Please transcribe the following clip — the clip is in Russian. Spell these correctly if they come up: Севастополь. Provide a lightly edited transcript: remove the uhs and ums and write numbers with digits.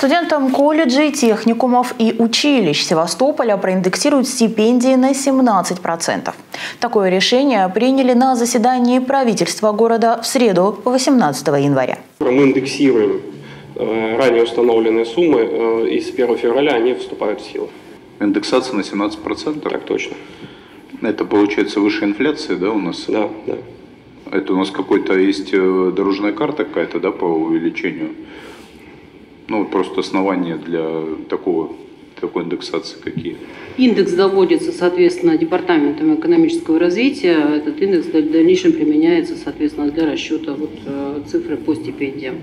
Студентам колледжей, техникумов и училищ Севастополя проиндексируют стипендии на 17%. Такое решение приняли на заседании правительства города в среду, 18 января. Мы индексируем ранее установленные суммы, и с 1 февраля они вступают в силу. Индексация на 17%? Так точно. Это получается выше инфляции, да, у нас? Да. Это у нас какой-то есть дорожная карта какая-то, да, по увеличению? Ну, просто основания для такой индексации какие? Индекс доводится, соответственно, департаментом экономического развития. Этот индекс в дальнейшем применяется, соответственно, для расчета цифры по стипендиям.